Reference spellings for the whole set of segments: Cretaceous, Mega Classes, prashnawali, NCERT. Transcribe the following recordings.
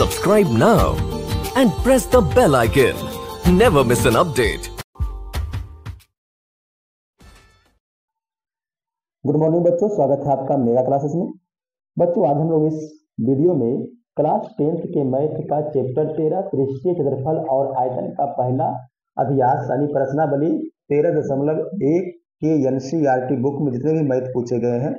Subscribe now and press the bell icon. Never miss an update. Good morning बच्चों, स्वागत है आपका mega classes में। बच्चों आज हम लोग इस वीडियो में क्लास 10th के मैथ का चैप्टर 13 त्रिष्टीय क्षेत्रफल और आयतन का पहला अभ्यास यानी प्रश्नावली 13.1 के एनसीईआरटी बुक में जितने भी मैथ पूछे गए हैं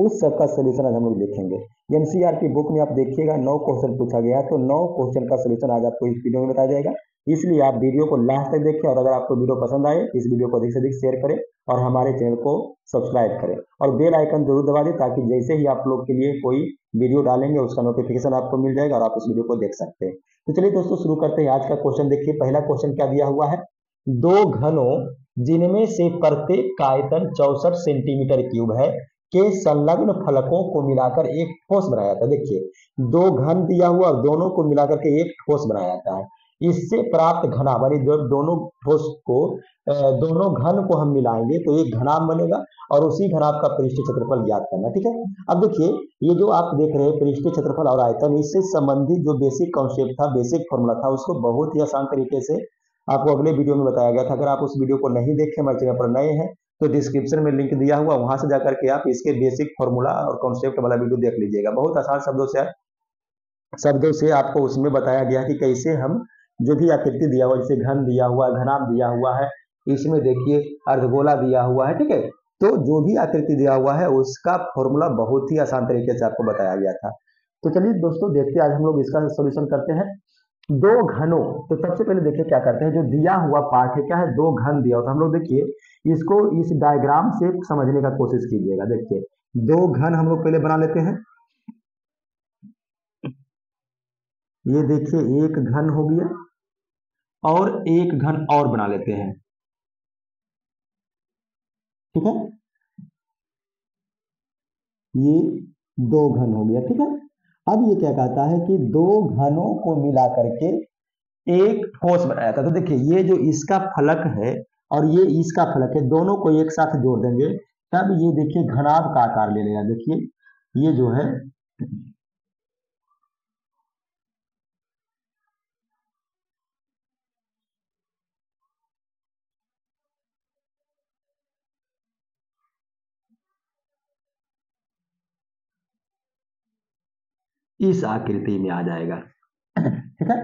उस सबका सोल्यूशन आज हम लोग देखेंगे। एनसीईआरटी बुक में आप देखिएगा 9 क्वेश्चन पूछा गया है, तो 9 क्वेश्चन का सोल्यूशन आज आपको इस वीडियो में बताया जाएगा, इसलिए आप वीडियो को लास्ट तक देखें। और अगर आपको वीडियो पसंद आए इस वीडियो को अधिक से अधिक शेयर करें और हमारे चैनल को सब्सक्राइब करें और बेल आइकन जरूर दबा दें, ताकि जैसे ही आप लोग के लिए कोई वीडियो डालेंगे उसका नोटिफिकेशन आपको मिल जाएगा और आप उस वीडियो को देख सकते हैं। तो चलिए दोस्तों शुरू करते हैं आज का क्वेश्चन। देखिए पहला क्वेश्चन क्या दिया हुआ है, दो घनों जिनमें से प्रत्येक का आयतन 64 सेंटीमीटर क्यूब है के संलग्न फलकों को मिलाकर एक ठोस बनाया जाता है। देखिए दो घन दिया हुआ और दोनों को मिलाकर के एक ठोस बनाया जाता है, इससे प्राप्त घना बने। जब दोनों ठोस को दोनों घन को हम मिलाएंगे तो एक घनाभ बनेगा और उसी घनाभ का पृष्ठीय क्षेत्रफल ज्ञात करना, ठीक है। अब देखिए ये जो आप देख रहे हैं पृष्ठीय क्षेत्रफल और आयतन, इससे संबंधित जो बेसिक कॉन्सेप्ट था, बेसिक फॉर्मूला था, उसको बहुत ही आसान तरीके से आपको अगले वीडियो में बताया गया था। अगर आप उस वीडियो को नहीं देखे, हमारे चैनल पर नए हैं तो डिस्क्रिप्शन में लिंक दिया हुआ, वहां से जाकर के आप इसके बेसिक फॉर्मूला और कॉन्सेप्ट वाला वीडियो देख लीजिएगा। बहुत आसान शब्दों से आपको उसमें बताया गया कि कैसे हम जो भी आकृति दिया हुआ, जैसे घन दिया हुआ, घनाभ दिया हुआ है, इसमें देखिए अर्धगोला दिया हुआ है, ठीक है, तो जो भी आकृति दिया हुआ है उसका फॉर्मूला बहुत ही आसान तरीके से आपको बताया गया था। तो चलिए दोस्तों देखते आज हम लोग इसका सोल्यूशन करते हैं। दो घनों, तो सबसे पहले देखिए क्या करते हैं, जो दिया हुआ पार्ट है क्या है, दो घन दिया हुआ, तो हम लोग देखिए इसको इस डायग्राम से समझने का कोशिश कीजिएगा। देखिए दो घन हम लोग पहले बना लेते हैं, ये देखिए एक घन हो गया और एक घन और बना लेते हैं, ठीक है, ये दो घन हो गया, ठीक है। अब ये क्या कहता है कि दो घनों को मिला करके एक ठोस बनाया था, तो देखिए ये जो इसका फलक है और ये इसका फलक है, दोनों को एक साथ जोड़ देंगे तब ये देखिए घनाभ का आकार ले लेगा। देखिए ये जो है इस आकृति में आ जाएगा, ठीक है।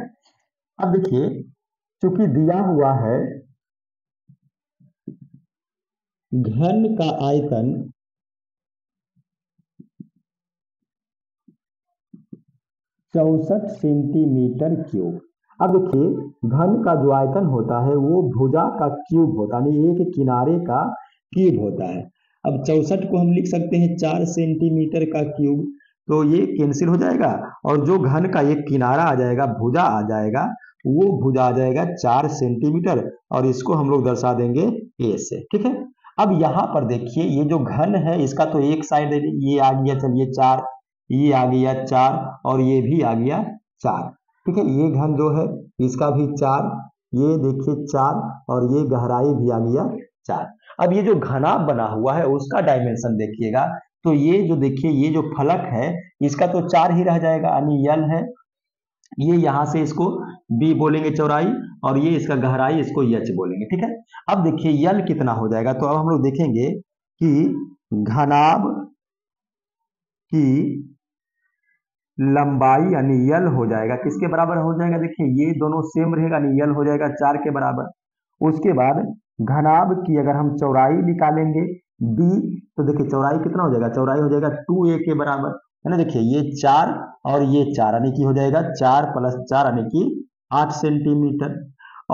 अब देखिए चूंकि दिया हुआ है घन का आयतन 64 सेंटीमीटर क्यूब। अब देखिए घन का जो आयतन होता है वो भुजा का क्यूब होता है, यानी एक किनारे का क्यूब होता है। अब 64 को हम लिख सकते हैं 4 सेंटीमीटर का क्यूब, तो ये कैंसिल हो जाएगा और जो घन का एक किनारा आ जाएगा, भुजा आ जाएगा, वो भुजा आ जाएगा 4 सेंटीमीटर और इसको हम लोग दर्शा देंगे ए से, ठीक है। अब यहाँ पर देखिए ये जो घन है इसका तो एक साइड ये आ गया, चलिए 4, ये आ गया 4 और ये भी आ गया 4, ठीक है। ये घन जो है इसका भी 4, ये देखिए 4 और ये गहराई भी आ गया 4। अब ये जो घनाभ बना हुआ है उसका डायमेंशन देखिएगा, तो ये जो देखिए ये जो फलक है इसका तो 4 ही रह जाएगा, यानी यल है, ये यहाँ से इसको बी बोलेंगे चौड़ाई और ये इसका गहराई इसको एच बोलेंगे, ठीक है। अब देखिए यल कितना हो जाएगा, तो अब हम लोग देखेंगे कि घनाभ की लंबाई यानी यल हो जाएगा किसके बराबर हो जाएगा, देखिए ये दोनों सेम रहेगा यानी यल हो जाएगा 4 के बराबर। उसके बाद घनाभ की अगर हम चौड़ाई निकालेंगे बी, तो देखिए चौड़ाई कितना हो जाएगा, चौड़ाई हो जाएगा 2a के बराबर, है ना। देखिए ये 4 और ये 4 यानी कि हो जाएगा 4 + 4 यानी कि 8 सेंटीमीटर।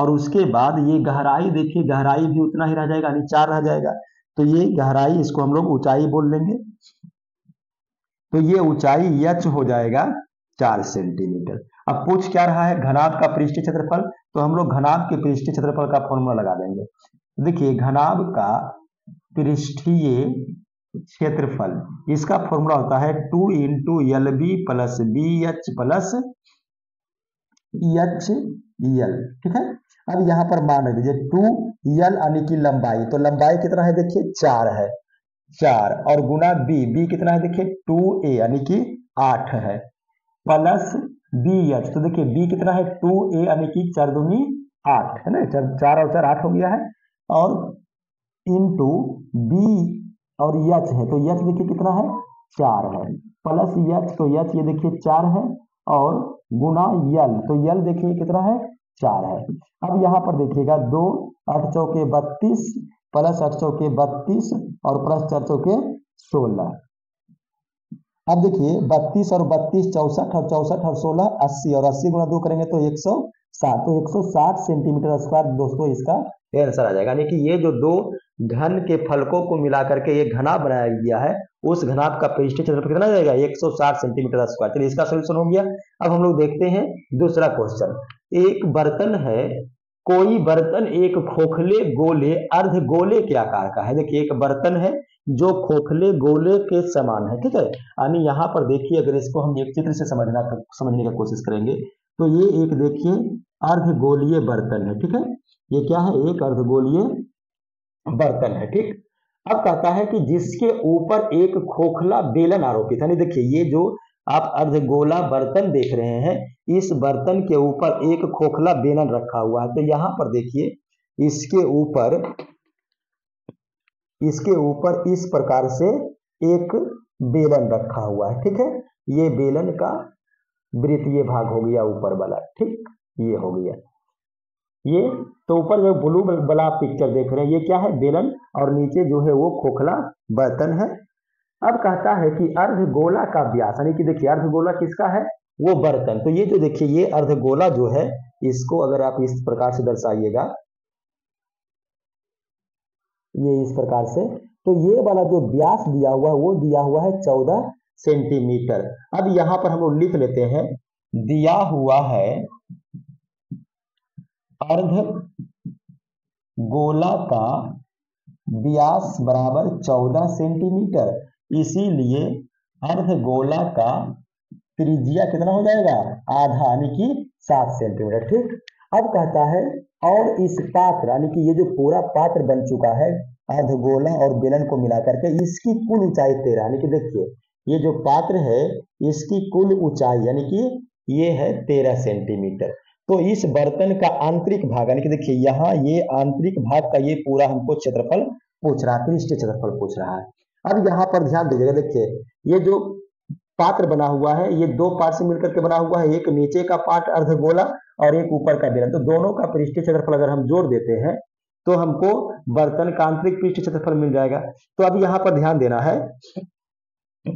और उसके बाद ये गहराई देखिए गहराई भी उतना ही रह जाएगा यानी 4 रह जाएगा, तो ये गहराई इसको हम लोग ऊंचाई बोल लेंगे, तो ये ऊंचाई h हो जाएगा 4 सेंटीमीटर। अब पूछ क्या रहा है, घनाभ का पृष्ठीय क्षेत्रफल, तो हम लोग घनाभ के पृष्ठीय क्षेत्रफल का फॉर्मूला लगा देंगे। देखिए घनाभ का पृष्ठीय क्षेत्रफल, इसका फॉर्मूला होता है 2 × LB + BH + HL, ठीक है। अब यहाँ पर मान रख दीजिए 2l यानी कि लंबाई, तो लंबाई कितना है देखिए 4 है, 4 और गुना b, b कितना है देखिए 2a यानी कि 8 है, प्लस बी एच। तो देखिए बी कितना है 2a यानी कि 4 दूनी 8 है ना, 4 और 4 8 हो गया है, और इनटू बी और एच है तो एच देखिए कितना है 4 है प्लस एच, तो एच ये देखिए 4 है और गुना यल, तो यल देखिए कितना है 4 है। अब यहाँ पर देखिएगा 2 8 चौके 32 प्लस 8 चौके 32 और प्लस 4 चौके 16। अब देखिए 32 और 32 64 और 64 और 16 80 और 80 गुना 2 करेंगे तो 160, तो 160 सेंटीमीटर स्क्वायर दोस्तों इसका आंसर आ जाएगा। यानी कि ये जो 2 घन के फलकों को मिलाकर के ये घनाभ बनाया गया है, उस घनाभ का पृष्ठ क्षेत्रफल कितना जाएगा 160 सेंटीमीटर स्क्वायर। चलिए इसका सोल्यूशन हो गया। अब हम लोग देखते हैं दूसरा क्वेश्चन। एक बर्तन है, कोई बर्तन एक खोखले गोले अर्ध गोले के आकार का है। देखिए एक बर्तन है जो खोखले गोले के समान है, ठीक है। यानी यहाँ पर देखिए अगर इसको हम एक चित्र से समझने का कोशिश करेंगे तो ये एक देखिए अर्धगोलीय बर्तन है, ठीक है। ये क्या है एक अर्धगोलीय बर्तन है, ठीक। अब कहता है कि जिसके ऊपर एक खोखला बेलन आरोपित है। देखिए ये जो आप अर्धगोला बर्तन देख रहे हैं, इस बर्तन के ऊपर एक खोखला बेलन रखा हुआ है। तो यहाँ पर देखिए इसके ऊपर इस प्रकार से एक बेलन रखा हुआ है, ठीक है। ये बेलन का वृत्तीय भाग हो गया ऊपर वाला, ठीक, ये हो गया ये। तो ऊपर जो ब्लू वाला पिक्चर देख रहे हैं ये क्या है बेलन, और नीचे जो है वो खोखला बर्तन है। अब कहता है कि अर्धगोला का व्यास, यानी कि देखिए अर्धगोला किसका है वो बर्तन। तो ये जो देखिए ये अर्धगोला जो है इसको अगर आप इस प्रकार से दर्शाइएगा, ये इस प्रकार से, तो ये वाला जो व्यास दिया हुआ है वो दिया हुआ है 14 सेंटीमीटर। अब यहाँ पर हम लोग लिख लेते हैं दिया हुआ है अर्ध गोला का व्यास बराबर 14 सेंटीमीटर, इसीलिए अर्धगोला का त्रिज्या कितना हो जाएगा आधा यानी कि 7 सेंटीमीटर, ठीक। अब कहता है और इस पात्र यानी कि ये जो पूरा पात्र बन चुका है अर्धगोला और बेलन को मिलाकर के, इसकी कुल ऊंचाई 13 यानी कि देखिए ये जो पात्र है इसकी कुल ऊंचाई यानी कि ये है 13 सेंटीमीटर। तो इस बर्तन का आंतरिक भाग यानी कि देखिए यहाँ ये आंतरिक भाग का ये पूरा हमको क्षेत्रफल पूछ रहा है, पृष्ठीय क्षेत्रफल पूछ रहा है। अब यहाँ पर ध्यान दीजिएगा, देखिए ये जो पात्र बना हुआ है ये 2 पार्ट से मिलकर के बना हुआ है, एक नीचे का पार्ट अर्धगोला और एक ऊपर का बेलन। तो दोनों का पृष्ठीय क्षेत्रफल अगर हम जोड़ देते हैं तो हमको बर्तन का आंतरिक पृष्ठीय क्षेत्रफल मिल जाएगा। तो अब यहाँ पर ध्यान देना है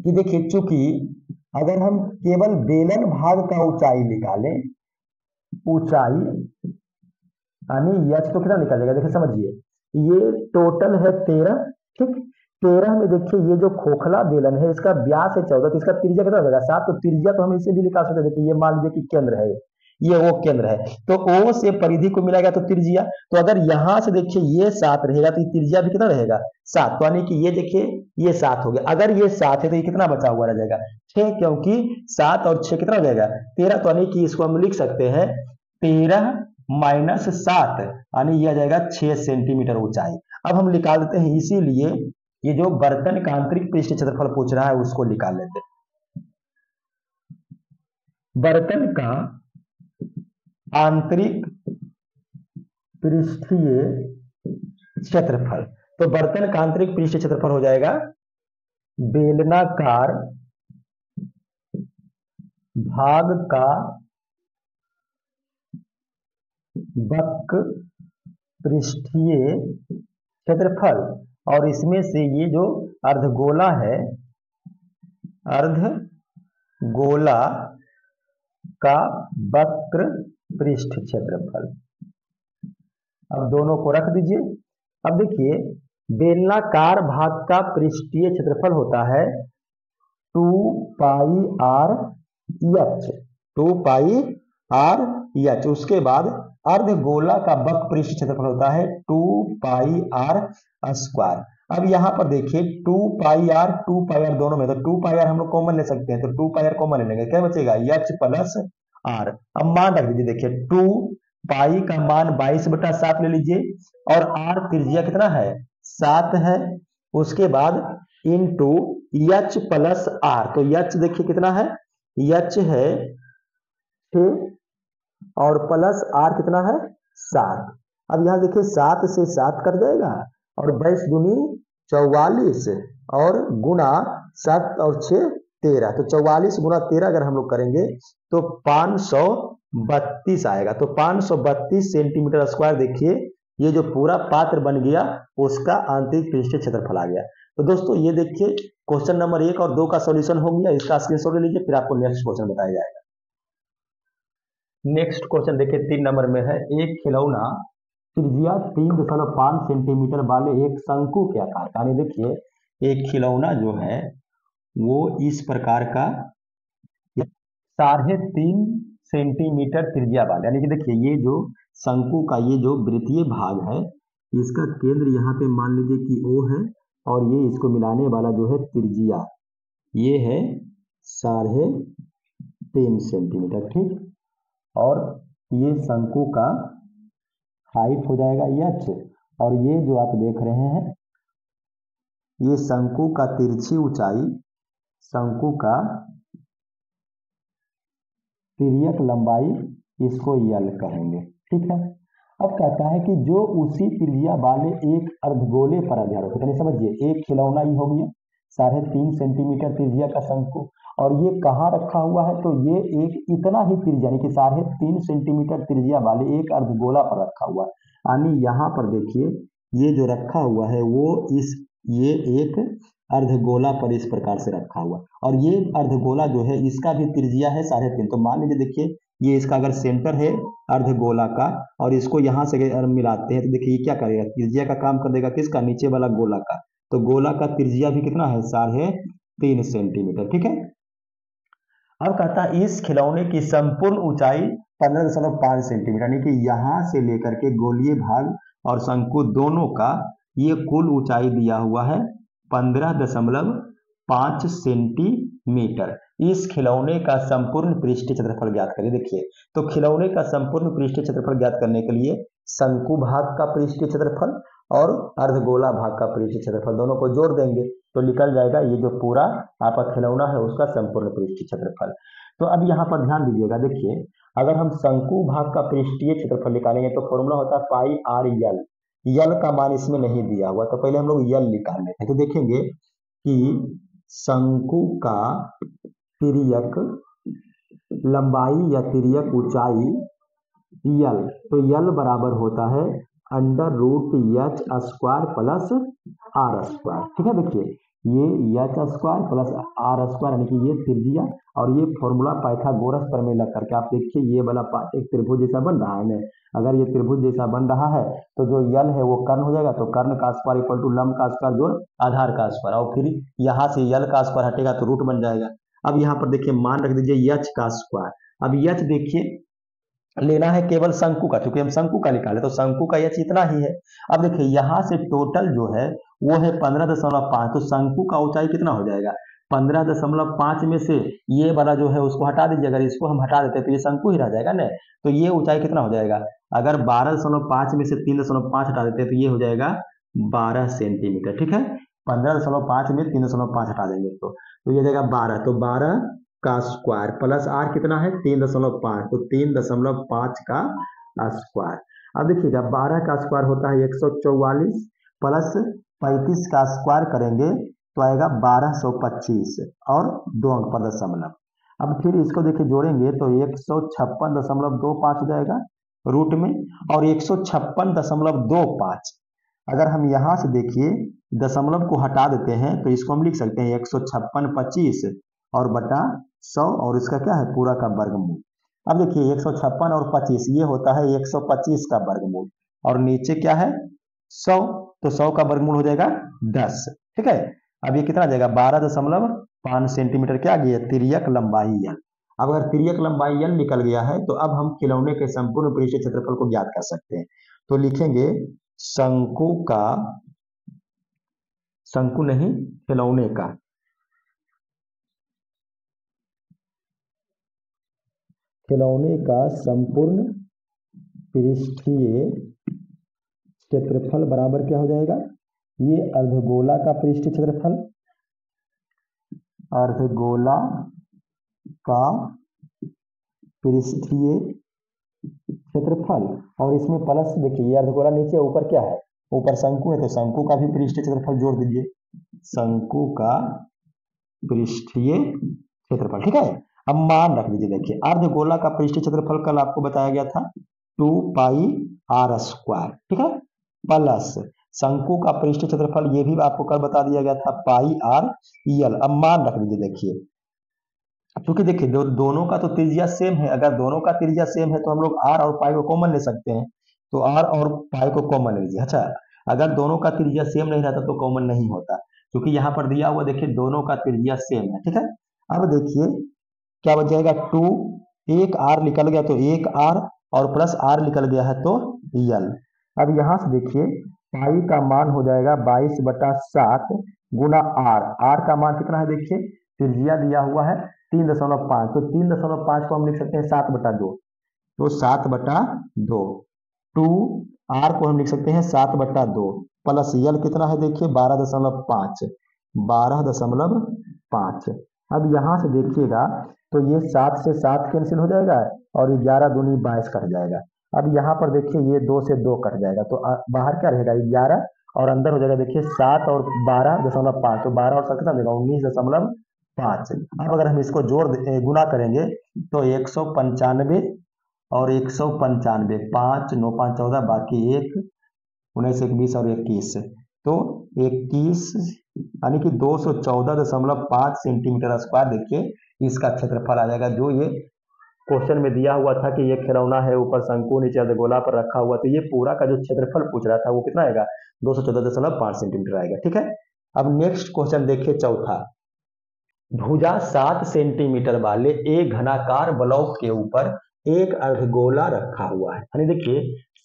कि देखिए चूंकि अगर हम केवल बेलन भाग का ऊंचाई निकालें, ऊंचाई यानी h तो कितना निकालेगा, देखिए समझिए ये टोटल है 13, ठीक। 13 में देखिए ये जो खोखला बेलन है इसका व्यास है 14, तो इसका त्रिज्या कितना होगा 7। तो त्रिज्या तो हम इसे भी निकाल सकते हैं, देखिए ये मान लीजिए कि केंद्र है, ये वो केंद्र है, तो ओ से परिधि को मिलाएगा तो त्रिज्या। तो अगर यहाँ से देखिए ये 7 रहेगा तो त्रिज्या भी कितना रहेगा 7, तो यानी कि ये देखिए ये 7 हो गया। अगर ये 7 है तो ये कितना बचा हुआ रह जाएगा 6, क्योंकि 7 और 6 कितना हो जाएगा 13। तो यानी कि इसको हम लिख सकते हैं 13 - 7 यानी यह जाएगा 6 सेंटीमीटर ऊंचाई। अब हम निकाल देते हैं, इसीलिए ये जो बर्तन का आंतरिक पृष्ठ क्षेत्रफल पूछ रहा है उसको निकाल लेते हैं। बर्तन का आंतरिक पृष्ठीय क्षेत्रफल, तो बर्तन का आंतरिक पृष्ठीय क्षेत्रफल हो जाएगा बेलनाकार भाग का वक्र पृष्ठीय क्षेत्रफल, और इसमें से ये जो अर्धगोला है अर्धगोला का वक्र पृष्ठ क्षेत्रफल, अब दोनों को रख दीजिए। अब देखिए बेलनाकार भाग का पृष्ठीय क्षेत्रफल होता है 2 पाई r h। उसके बाद अर्धगोला का वक्र पृष्ठ क्षेत्रफल होता है 2 पाई r स्क्वायर। अब यहाँ पर देखिए 2 पाई r दोनों में, तो 2 पाई r हम लोग कॉमन ले सकते हैं, तो 2 पाई r कॉमन ले लेंगे, क्या बचेगा h प्लस r। अब मान रख दीजिए, देखिए 2 पाई का मान 22/7 ले लीजिए, और r त्रिज्या कितना है 7 है। उसके बाद इनटू h प्लस r, तो h देखिए कितना है, h है 6 और प्लस आर कितना है 7। अब यहाँ देखिए 7 से 7 कर जाएगा और 22 दूनी 44 और गुना 7 और 6 13, तो 44 गुना 13 अगर हम लोग करेंगे तो 532 आएगा। तो 532 सेंटीमीटर स्क्वायर देखिए ये जो पूरा पात्र बन गया उसका आंतरिक पृष्ठीय क्षेत्रफल आ गया। तो दोस्तों ये देखिए क्वेश्चन नंबर 1 और 2 का सॉल्यूशन हो गया। इसका स्क्रीनशॉट ले लीजिए, फिर आपको नेक्स्ट क्वेश्चन बताया जाएगा। नेक्स्ट क्वेश्चन देखिए 3 नंबर में है, एक खिलौना त्रिज्या 3.5 सेंटीमीटर वाले एक शंकु के आकार का, यानी देखिए एक खिलौना जो है वो इस प्रकार का 3.5 सेंटीमीटर त्रिज्या वाला, यानी कि देखिए ये जो शंकु का ये जो वृत्तीय भाग है इसका केंद्र यहाँ पे मान लीजिए कि O है और ये इसको मिलाने वाला जो है त्रिज्या ये है 3.5 सेंटीमीटर, ठीक। और ये शंकु का हाइट हो जाएगा H और ये जो आप देख रहे हैं ये शंकु का तिरछी ऊंचाई शंकु का तिर्यक लंबाई, इसको यल कहेंगे, ठीक है। अब कहता है कि जो उसी त्रिज्या वाले एक अर्धगोले पर आधारित, यानी समझिए एक खिलौना ही हो गया 3.5 सेंटीमीटर त्रिज्या का शंकु और ये कहाँ रखा हुआ है तो ये एक इतना ही त्रिज्या यानी कि 3.5 सेंटीमीटर त्रिज्या वाले एक अर्धगोला पर रखा हुआ है। यानी यहाँ पर देखिए ये जो रखा हुआ है वो इस ये एक अर्धगोला पर इस प्रकार से रखा हुआ और ये अर्धगोला जो है इसका भी त्रिज्या है 3.5। तो मान लीजिए देखिए ये इसका अगर सेंटर है अर्धगोला का और इसको यहाँ से मिलाते हैं तो देखिए क्या करेगा त्रिज्या का काम कर देगा, किसका नीचे वाला गोला का। तो गोला का त्रिज्या भी कितना है 3.5 सेंटीमीटर, ठीक है। अब कहता है इस खिलौने की संपूर्ण ऊंचाई 15.5 सेंटीमीटर यानी कि यहाँ से लेकर के गोलीय भाग और शंकु दोनों का ये कुल ऊंचाई दिया हुआ है 15.5 सेंटीमीटर। इस खिलौने का संपूर्ण पृष्ठीय क्षेत्रफल ज्ञात करिए। देखिए तो खिलौने का संपूर्ण पृष्ठीय क्षेत्रफल ज्ञात करने के लिए शंकु भाग का पृष्ठीय क्षेत्रफल और अर्धगोला भाग का पृष्ठीय क्षेत्रफल दोनों को जोड़ देंगे तो निकल जाएगा ये जो पूरा आपका खिलौना है उसका संपूर्ण पृष्ठीय क्षेत्रफल। तो अब यहाँ पर ध्यान दीजिएगा, देखिए अगर हम शंकु भाग का पृष्ठीय क्षेत्रफल निकालेंगे तो फॉर्मूला होता है पाई आर यल। यल का मान इसमें नहीं दिया हुआ तो पहले हम लोग यल निकाल लेते हैं। तो देखेंगे कि शंकु का तिर्यक लंबाई या तिर्यक ऊंचाई यल, तो यल बराबर होता है √H² प्लस R², ठीक है। देखिए ये H² प्लस R² यानी कि ये त्रिज्या और ये फॉर्मूला पाइथागोरस प्रमेय लग करके आप देखिए ये वाला एक त्रिभुज जैसा बन रहा है। अगर ये त्रिभुज जैसा बन रहा है तो जो यल है वो कर्ण हो जाएगा, तो कर्ण का स्क्वायर इक्वल टू लंब का स्क्वायर जोड़ आधार का स्क्वायर और फिर यहाँ से यल का स्क्वायर हटेगा तो रूट बन जाएगा। अब यहाँ पर देखिए मान रख दीजिए यच का स्क्वायर। अब यच देखिए लेना है केवल शंकु का, क्योंकि हम शंकु का निकाले तो शंकु का यच इतना ही है। अब देखिए यहाँ से टोटल जो है वो है 15.5, तो शंकु का ऊंचाई कितना हो जाएगा 15.5 में से ये वाला जो है उसको हटा दीजिए। अगर इसको हम हटा देते हैं तो ये शंकु ही रह जाएगा ना, तो ये ऊंचाई कितना हो जाएगा अगर 12.5 में से 3.5 हटा देते हैं तो ये हो जाएगा 12 सेंटीमीटर, ठीक है। 15.5 में 3.5 हटा देंगे तो ये जाएगा 12, तो 12 का स्क्वायर प्लस आर कितना है 3.5, तो 3.5 का स्क्वायर। अब देखिएगा 12 का स्क्वायर होता है 144 प्लस 35 का स्क्वायर करेंगे तो आएगा 1225 और 2 अंक पर दशमलव। अब फिर इसको देखिए जोड़ेंगे तो 156.25 हो जाएगा रूट में और 156.25 अगर हम यहाँ से देखिए दशमलव को हटा देते हैं तो इसको हम लिख सकते हैं 156.25 और बटा 100 और इसका क्या है पूरा का वर्गमूल। अब देखिए 156 और 25 ये होता है 125 का वर्गमूल और नीचे क्या है 100, तो 100 का वर्गमूल हो जाएगा 10, ठीक है। अब ये कितना आ जाएगा 12.5 सेंटीमीटर क्या गया तिर्यक लंबाई यल। अब अगर तिर्यक लंबाई यल निकल गया है तो अब हम खिलौने के संपूर्ण पृष्ठीय क्षेत्रफल को ज्ञात कर सकते हैं। तो लिखेंगे शंकु का खिलौने का संपूर्ण पृष्ठीय क्षेत्रफल बराबर क्या हो जाएगा ये अर्धगोला का पृष्ठीय क्षेत्रफल फिर इसलिए क्षेत्रफल, और इसमें प्लस देखिए ये अर्धगोला नीचे ऊपर क्या है, ऊपर शंकु है तो शंकु का भी पृष्ठीय क्षेत्रफल जोड़ दीजिए, शंकु का पृष्ठीय क्षेत्रफल। ठीक है, अब मान रख दीजिए, देखिए अर्धगोला का पृष्ठीय क्षेत्रफल कल आपको बताया गया था 2πr²। ठीक है, प्लस शंकु का पृष्ठीय क्षेत्रफल ये भी आपको कल बता दिया गया था πrEl। अब मान रख दीजिए, देखिए क्योंकि देखिए दोनों का तो त्रिज्या सेम है, अगर दोनों का त्रिज्या सेम है तो हम लोग r और पाई को कॉमन ले सकते हैं, तो r और पाई को कॉमन ले लीजिए। अच्छा, अगर दोनों का त्रिज्या सेम नहीं रहता तो कॉमन नहीं होता, क्योंकि यहाँ पर दिया हुआ देखिए दोनों का त्रिज्या सेम है। ठीक है, अब देखिए क्या बच जाएगा, 2 एक r निकल गया तो एक r और प्लस r निकल गया है तो el। अब यहाँ से देखिए पाई का मान हो जाएगा 22/7 गुना r का मान कितना है, देखिए त्रिज्या दिया हुआ है 3.5, तो 3.5 को हम लिख सकते हैं 7/2, तो 7/2। 2r को हम लिख सकते हैं 7/2 प्लस यल कितना है, देखिए 12.5। अब यहाँ से देखिएगा तो ये 7 से 7 कैंसिल हो जाएगा और 11 दूनी 22 कट जाएगा। अब यहाँ पर देखिए ये 2 से 2 कट जाएगा तो बाहर क्या रहेगा 11 और अंदर हो जाएगा देखिए 7 और 12.5, तो 12 और 7 कितना देगा 19.5। अब अगर हम इसको गुना करेंगे तो 195 और 195, 5 9 5 14 बाकी 1 19 1 20 और 21, तो 21 यानी कि 214.5 cm²। देखिए इसका क्षेत्रफल आ जाएगा, जो ये क्वेश्चन में दिया हुआ था कि ये खिलौना है ऊपर शंकु नीचे अर्धगोला पर रखा हुआ, तो ये पूरा का जो क्षेत्रफल पूछ रहा था वो कितना आएगा 214.5 cm आएगा। ठीक है, अब नेक्स्ट क्वेश्चन देखिए चौथा, भुजा 7 सेंटीमीटर वाले एक घनाकार ब्लॉक के ऊपर एक अर्धगोला रखा हुआ है, यानी देखिए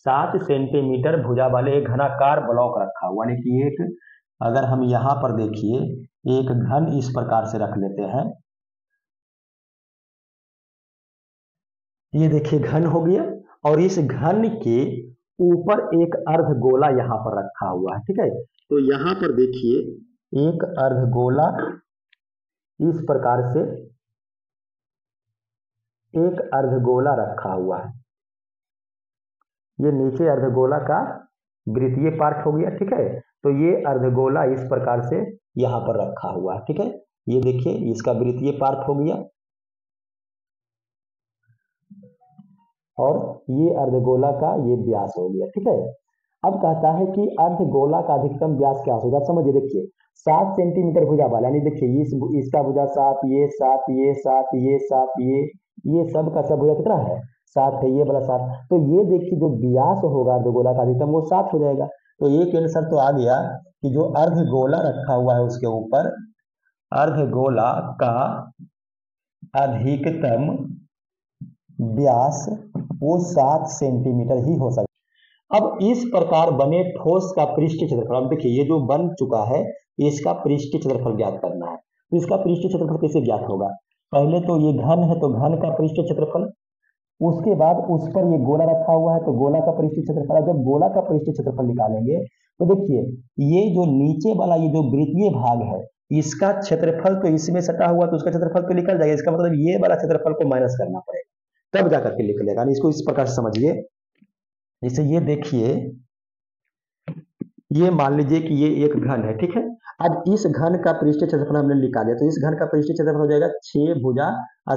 7 सेंटीमीटर भुजा वाले एक घनाकार ब्लॉक रखा हुआ, यानी कि एक अगर हम यहाँ पर देखिए एक घन इस प्रकार से रख लेते हैं, ये देखिए घन हो गया, और इस घन के ऊपर एक अर्धगोला यहाँ पर रखा हुआ है। ठीक है, तो यहाँ पर देखिए एक अर्धगोला इस प्रकार से एक अर्धगोला रखा हुआ है, ये नीचे अर्धगोला का वृत्तीय पार्ट हो गया। ठीक है, तो ये अर्धगोला इस प्रकार से यहाँ पर रखा हुआ है। ठीक है, ये देखिए इसका वृत्तीय पार्ट हो गया और ये अर्धगोला का ये व्यास हो गया। ठीक है, अब कहता है कि अर्धगोला का अधिकतम व्यास क्या होगा, आप समझिए। देखिए 7 सेंटीमीटर भुजा वाला, यानी देखिए इसका भुजा 7, ये 7, ये 7, ये 7, ये सब का सब भुजा कितना है 7 है, ये वाला 7, तो ये देखिए जो व्यास होगा अर्धगोला का अधिकतम वो 7 हो जाएगा। तो एक आंसर तो आ गया कि जो अर्धगोला रखा हुआ है उसके ऊपर अर्धगोला का अधिकतम व्यास वो 7 सेंटीमीटर ही हो सकता है। अब इस प्रकार बने ठोस का पृष्ठीय क्षेत्रफल, अब देखिए ये जो बन चुका है इसका पृष्ठीय क्षेत्रफल ज्ञात करना है, तो इसका पृष्ठीय क्षेत्रफल कैसे ज्ञात होगा, पहले तो ये घन है तो घन का पृष्ठीय क्षेत्रफल, उसके बाद उस पर ये गोला रखा हुआ है तो गोला का पृष्ठीय क्षेत्रफल। जब गोला का पृष्ठीय क्षेत्रफल निकालेंगे तो देखिए ये जो नीचे वाला ये जो वृत्तीय भाग है इसका क्षेत्रफल तो इसमें सटा हुआ तो उसका क्षेत्रफल तो निकल जाएगा, इसका मतलब ये वाला क्षेत्रफल को माइनस करना पड़ेगा तब जाकर के निकलेगा। इसको इस प्रकार से समझिए, जैसे ये देखिए ये मान लीजिए कि ये एक घन है। ठीक है, अब इस घन का पृष्ठीय क्षेत्रफल हमने निकाल दिया, तो इस घन का पृष्ठीय क्षेत्रफल हो जाएगा 6 भुजा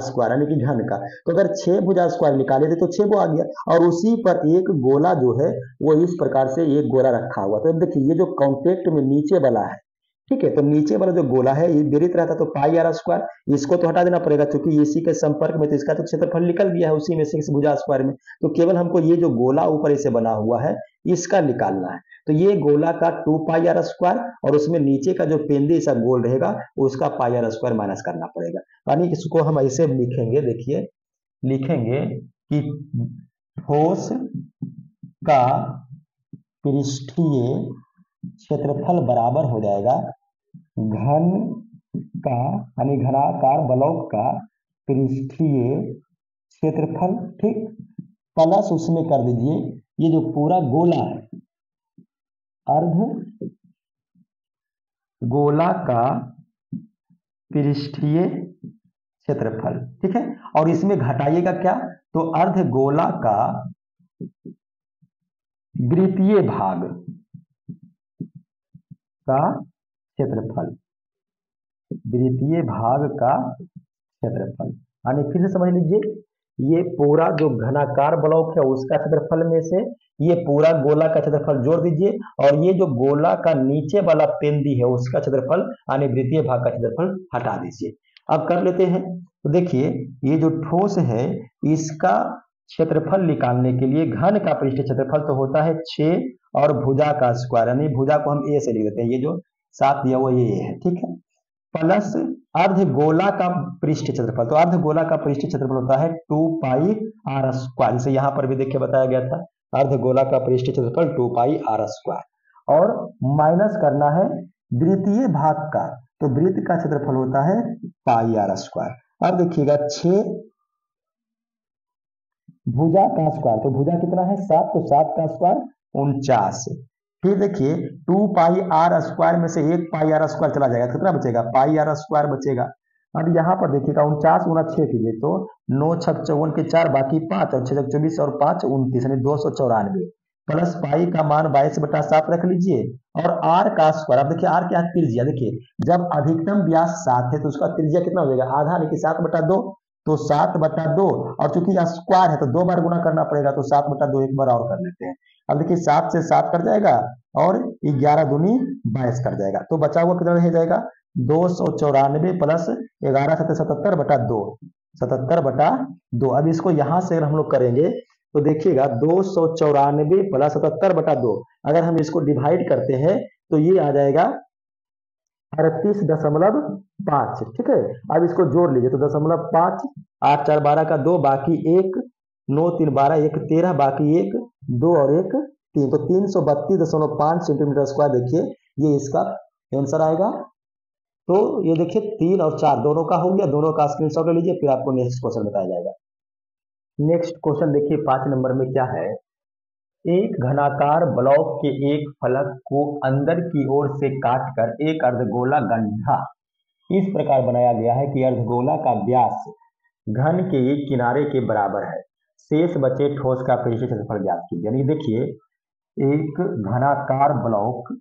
स्क्वायर, यानी कि घन का, तो अगर 6 भुजा स्क्वायर निकाले थे तो 6 वो आ गया, और उसी पर एक गोला जो है वो इस प्रकार से एक गोला रखा हुआ। तो देखिए ये जो कॉन्टेक्ट में नीचे वाला है, ठीक है, तो नीचे वाला जो गोला है ये विरित रहता तो πr², इसको तो हटा देना पड़ेगा क्योंकि इसी के संपर्क में, तो इसका तो क्षेत्रफल निकल गया है उसी में 6 भुजा स्क्वायर में, तो केवल हमको ये जो गोला ऊपर इसे बना हुआ है इसका निकालना है। तो ये गोला का 2πr² और उसमें नीचे का जो पेंदी सा गोल रहेगा उसका πr² माइनस करना पड़ेगा, यानी इसको हम ऐसे लिखेंगे, देखिए लिखेंगे कि ठोस का पृष्ठीय क्षेत्रफल बराबर हो जाएगा घन का, यानी घनाकार ब्लॉक का पृष्ठीय क्षेत्रफल, ठीक, प्लस उसमें कर दीजिए ये जो पूरा गोला है अर्ध गोला का पृष्ठीय क्षेत्रफल, ठीक है। और इसमें घटाइएगा क्या, तो अर्ध गोला का वृत्तीय भाग का क्षेत्रफल, वृत्तीय भाग का क्षेत्रफल। यानी फिर से समझ लीजिए, ये पूरा जो घनाकार ब्लॉक है उसका क्षेत्रफल में से ये पूरा गोला का क्षेत्रफल जोड़ दीजिए, और ये जो गोला का नीचे वाला पेंदी है उसका क्षेत्रफल यानी वृत्तीय भाग का क्षेत्रफल हटा दीजिए। अब कर लेते हैं। तो देखिए ये जो ठोस है इसका क्षेत्रफल निकालने के लिए घन का पृष्ठ क्षेत्रफल तो होता है 6 और भुजा का स्क्वायर, यानी भुजा को हम ए से लिख देते हैं, ये जो 7 दिया वो ये है, ठीक है, प्लस अर्ध गोला का पृष्ठ क्षेत्रफल। तो अर्ध गोला का पृष्ठ क्षेत्रफल होता है 2 पाई r स्क्वायर, जैसे यहाँ पर भी देखिए बताया गया था, अर्ध गोला का पृष्ठ क्षेत्रफल 2 पाई r स्क्वायर। और माइनस करना है वृत्तीय भाग का, तो वृत्त का क्षेत्रफल होता है पाई r स्क्वायर। अब देखिएगा 6 भुजा का स्क्वायर, तो भुजा कितना है 7, तो 7 का स्क्वायर 49। फिर देखिए 2 पाई r स्क्वायर में से 1 पाई r स्क्वायर चला जाएगा, कितना बचेगा, पाई r स्क्वायर बचेगा। अब यहाँ पर देखिएगा 49 × 6 के लिए, तो 9 × 54 के 4 बाकी 5 और 6 × 24 और 5 × 29 यानी 294, प्लस पाई का मान 22/7 रख लीजिए और r का स्क्वायर। अब देखिए r क्या है, त्रिज्या। देखिए जब अधिकतम व्यास 7 है तो उसका त्रिज्या कितना हो जाएगा, आधा, यानी 7/2, तो 7/2, और चूंकि यहाँ स्क्वायर है तो 2 बार गुना करना पड़ेगा, तो 7/2 एक बार और कर लेते हैं। अब देखिए 7 से 7 कट जाएगा और 11 दूनी 22 कट जाएगा, तो बचा हुआ कितना रह जाएगा, 294 प्लस 11 × 7 = 72, 77/2। अब इसको यहाँ से अगर हम लोग करेंगे तो देखिएगा 294 प्लस 77/2, अगर हम इसको डिवाइड करते हैं तो ये आ जाएगा 38.5, ठीक है। अब इसको जोड़ लीजिए, तो 0.5, 8×4 = 12 का 2, बाकी 1, 9×3 = 12, 1×13, बाकी 1, 2 और 1, 3, तो 332.5 cm²। देखिए ये इसका आंसर आएगा। तो ये देखिए 3 और 4 दोनों का हो गया, दोनों का स्क्रीनशॉट ले लीजिए, फिर आपको नेक्स्ट क्वेश्चन बताया जाएगा। नेक्स्ट क्वेश्चन देखिए 5 नंबर में क्या है। एक घनाकार ब्लॉक के एक फलक को अंदर की ओर से काटकर एक अर्धगोला गड्ढा इस प्रकार बनाया गया है कि अर्धगोला का व्यास घन के एक किनारे के बराबर है, शेष बचे ठोस का पृष्ठ क्षेत्रफल ज्ञात कीजिए। यानी देखिए एक घनाकार ब्लॉक,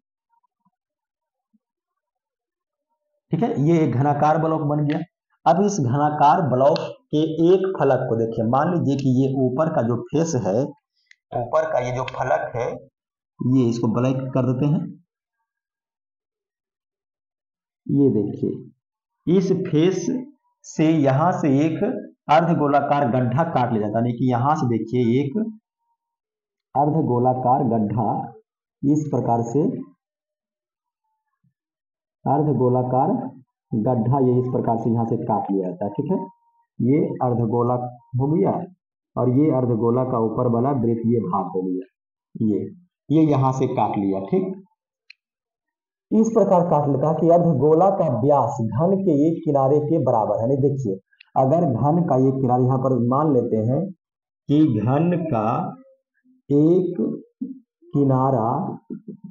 ठीक है, ये एक घनाकार ब्लॉक बन गया। अब इस घनाकार ब्लॉक के एक फलक को देखिए, मान लीजिए कि ये ऊपर का जो फेस है, ऊपर का ये जो फलक है, ये इसको ब्लैक कर देते हैं। ये देखिए इस फेस से यहां से एक अर्धगोलाकार गड्ढा काट लिया जाता है, यानी कि यहां से देखिए एक अर्धगोलाकार गड्ढा इस प्रकार से, अर्धगोलाकार गड्ढा ये इस प्रकार से यहां से काट लिया जाता है, ठीक है। ये अर्धगोला हो गया और ये अर्धगोला का ऊपर वाला वृत्तीय भाग हो गया, ये यहां से काट लिया, ठीक। इस प्रकार काट लेता कि अर्धगोला का व्यास घन के एक किनारे के बराबर है। देखिए अगर घन का एक किनारा, यहाँ पर मान लेते हैं कि घन का एक किनारा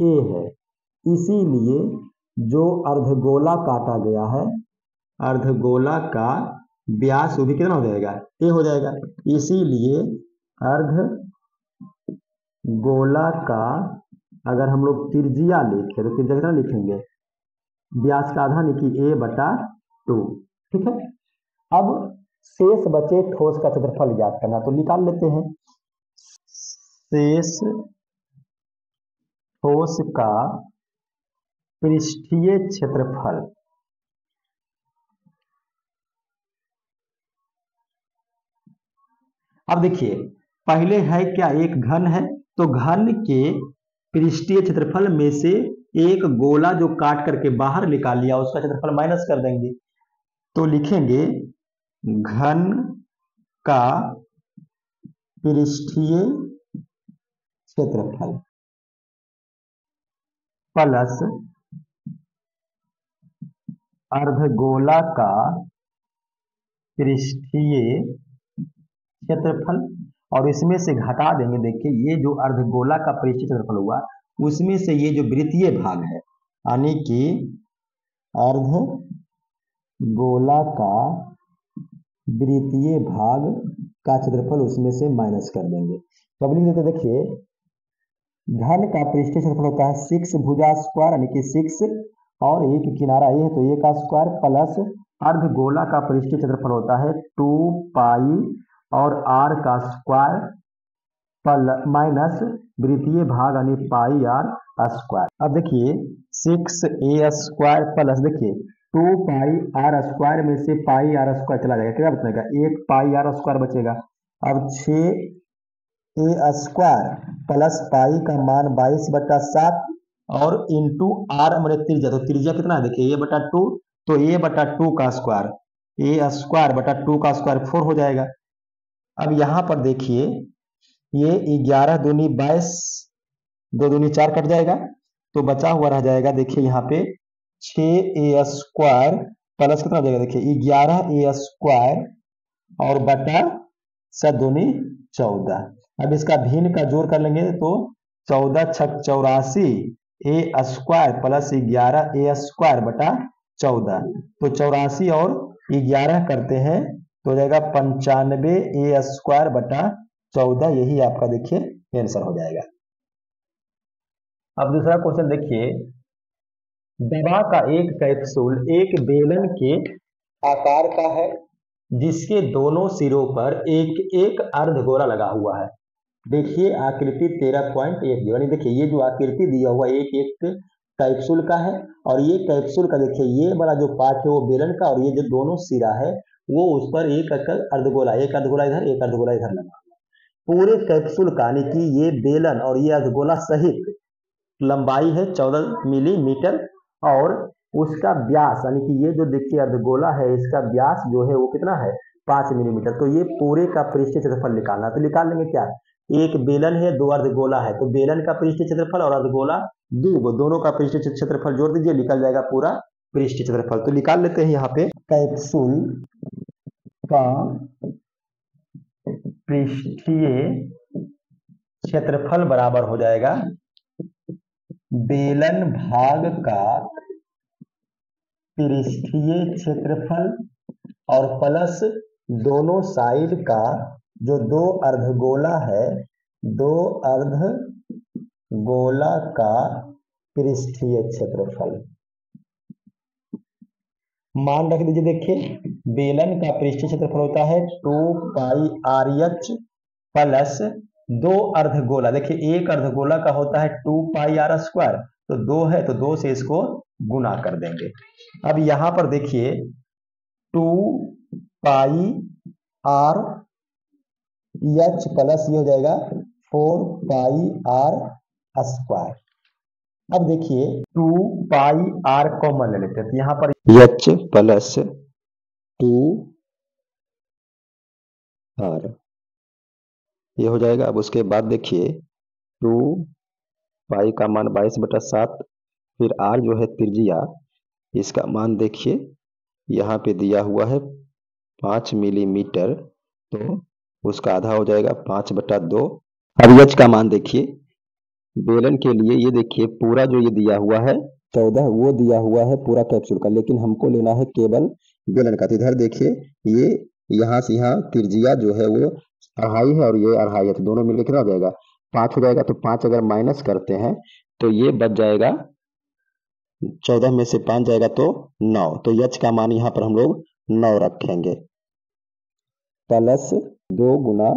ए है, इसीलिए जो अर्धगोला काटा गया है, अर्धगोला का व्यास वो भी कितना हो जाएगा, ए हो जाएगा। इसीलिए अर्ध गोला का अगर हम लोग त्रिज्या लिखे तो त्रिज्या कितना लिखेंगे, व्यास का आधा यानी कि a/2, ठीक है। अब शेष बचे ठोस का क्षेत्रफल ज्ञात करना, तो निकाल लेते हैं। शेष ठोस का पृष्ठीय क्षेत्रफल, अब देखिए पहले है क्या, एक घन है, तो घन के पृष्ठीय क्षेत्रफल में से एक गोला जो काट करके बाहर निकाल लिया उसका क्षेत्रफल माइनस कर देंगे, तो लिखेंगे घन का पृष्ठीय क्षेत्रफल प्लस अर्धगोला का पृष्ठीय क्षेत्रफल, और इसमें से घटा देंगे। देखिए ये जो अर्धगोला का पृष्ठीय क्षेत्रफल हुआ उसमें से ये जो वृत्तीय भाग है यानी कि अर्धगोला का वृत्तीय भाग का क्षेत्रफल उसमें से माइनस कर देंगे। तो अब लिख देते देखिए, घन का पृष्ठीय क्षेत्रफल होता है 6 भुजा स्क्वायर यानी कि 6 और एक किनारा ए है तो ए का स्क्वायर प्लस अर्ध गोला का पृष्ठीय क्षेत्रफल होता है 2 पाई और आर का स्क्वायर प्लस माइनस वृत्तीय भाग यानी पाई आर स्क्वायर। अब देखिए 6a स्क्वायर प्लस देखिए 2 पाई आर स्क्वायर में से पाई आर स्क्वायर चला जाएगा, क्या बचेगा 1 पाई आर स्क्वायर बचेगा। अब 6a स्क्वायर प्लस पाई का मान 22/7 और इंटू आर मैंने त्रिज्या, तो त्रिज्या कितना है देखिए a/2 तो a/2 का स्क्वायर a स्क्वायर बटा 2 का स्क्वायर 4 हो जाएगा। अब यहाँ पर देखिए ये 11 दूनी 22 2 दूनी 4 कट जाएगा तो बचा हुआ रह जाएगा देखिए यहाँ पे 6a स्क्वायर प्लस कितना हो जाएगा देखिए 11a स्क्वायर और बटा 7 दूनी 14। अब इसका भिन्न का जोड़ कर लेंगे तो 14 × 84 a square plus 11a square बटा 14 तो 84 और 11 करते हैं तो हो जाएगा 95a स्क्वायर बटा 14, यही आपका देखिए आंसर हो जाएगा। अब दूसरा क्वेश्चन देखिए, दवा का एक कैप्सूल एक बेलन के आकार का है जिसके दोनों सिरों पर एक एक अर्धगोला लगा हुआ है। देखिए आकृति 13.1 यानी देखिए ये जो आकृति दिया हुआ एक एक कैप्सूल का है और ये कैप्सूल का देखिए ये वाला जो पार्ट है वो बेलन का और ये जो दोनों सिरा है वो उस पर एक अर्धगोला इधर एक अर्धगोला इधर लगा हुआ। पूरे कैप्सूल का यानी कि ये बेलन और ये अर्धगोला सहित लंबाई है 14 मिलीमीटर और उसका व्यास यानी कि ये जो देखिए अर्धगोला है इसका व्यास जो है वो कितना है 5 मिलीमीटर। तो ये पूरे का पृष्ठीय क्षेत्रफल निकालना, तो निकाल लेंगे क्या, एक बेलन है 2 अर्धगोला है तो बेलन का पृष्ठीय क्षेत्रफल और अर्धगोला 2 दोनों का पृष्ठीय क्षेत्रफल जोड़ दीजिए निकल जाएगा पूरा पृष्ठीय क्षेत्रफल। तो निकाल लेते हैं यहाँ पे कैप्सूल का पृष्ठीय क्षेत्रफल बराबर हो जाएगा बेलन भाग का पृष्ठीय क्षेत्रफल और प्लस दोनों साइड का जो 2 अर्धगोला है 2 अर्धगोला का पृष्ठीय क्षेत्रफल। मान रख दीजिए देखिए बेलन का पृष्ठीय क्षेत्रफल होता है 2 पाई आर एच प्लस 2 अर्धगोला देखिए एक अर्धगोला का होता है 2 पाई आर स्क्वायर तो 2 है तो 2 से इसको गुना कर देंगे। अब यहां पर देखिए 2 पाई आर एच प्लस ये हो जाएगा 4 पाई आर स्क्वायर। अब देखिए 2 पाई आर कॉमन ले लेते हैं तो यहां पर एच प्लस 2 आर ये हो जाएगा। अब उसके बाद देखिए 2 पाई का मान 22/7 फिर आर जो है त्रिज्या इसका मान देखिए यहाँ पे दिया हुआ है 5 मिलीमीटर तो उसका आधा हो जाएगा 5/2। अब एच का मान देखिए बेलन के लिए ये देखिए पूरा जो ये दिया हुआ है 14 वो दिया हुआ है पूरा कैप्सूल का, लेकिन हमको लेना है केवल बेलन का। तो इधर देखिए ये यहाँ से यहाँ त्रिज्या जो है वो 2.5 है और ये 2.5 है तो दोनों मिलकर कितना हो जाएगा 5 हो जाएगा। तो 5 अगर माइनस करते हैं तो ये बच जाएगा 14 में से 5 जाएगा तो 9 तो यच का मान यहाँ पर हम लोग 9 रखेंगे प्लस 2 गुना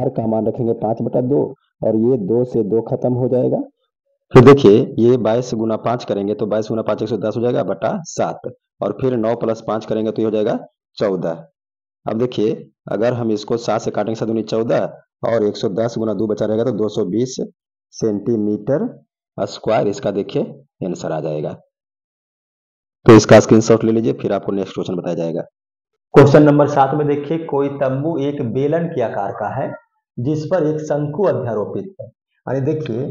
आर का मान रखेंगे 5/2 और ये 2 से 2 खत्म हो जाएगा। फिर देखिए ये 22 गुना 5 करेंगे तो 22 गुना 5 110 हो जाएगा बटा 7 और फिर 9 + 5 करेंगे तो ये हो जाएगा 14। अब देखिए अगर हम इसको 7 से काटेंगे 7 दूनी 14 और 110 गुना 2 बचा रहेगा तो 220 सेंटीमीटर स्क्वायर इसका देखिए आंसर आ जाएगा। तो इसका स्क्रीनशॉट ले लीजिए फिर आपको नेक्स्ट क्वेश्चन बताया जाएगा। क्वेश्चन नंबर 7 में देखिए कोई तंबू एक बेलन के आकार का है जिस पर एक शंकु अध्यारोपित है। अरे देखिए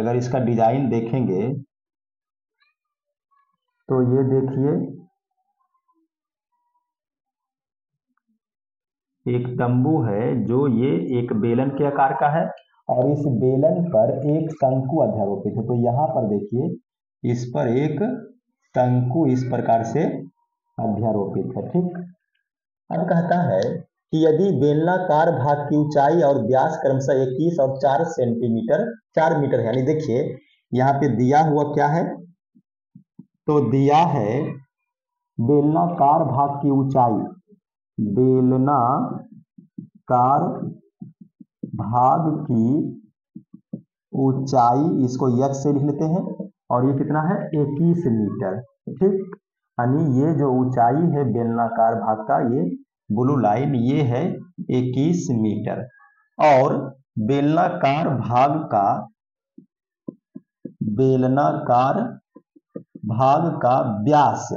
अगर इसका डिजाइन देखेंगे तो ये देखिए एक तंबू है जो ये एक बेलन के आकार का है और इस बेलन पर एक शंकु अध्यारोपित है। तो यहाँ पर देखिए इस पर एक शंकु इस प्रकार से अध्यारोपित है, ठीक। अब कहता है कि यदि बेलनाकार भाग की ऊंचाई और व्यास क्रमशः 21 और 4 सेंटीमीटर 4 मीटर, यानी देखिए यहाँ पे दिया हुआ क्या है, तो दिया है बेलनाकार भाग की ऊंचाई, बेलनाकार भाग की ऊंचाई, इसको x से लिख लेते हैं, और ये कितना है 21 मीटर, ठीक। यानी ये जो ऊंचाई है बेलनाकार भाग का, ये ब्लू लाइन ये है 21 मीटर, और बेलनाकार भाग का व्यास,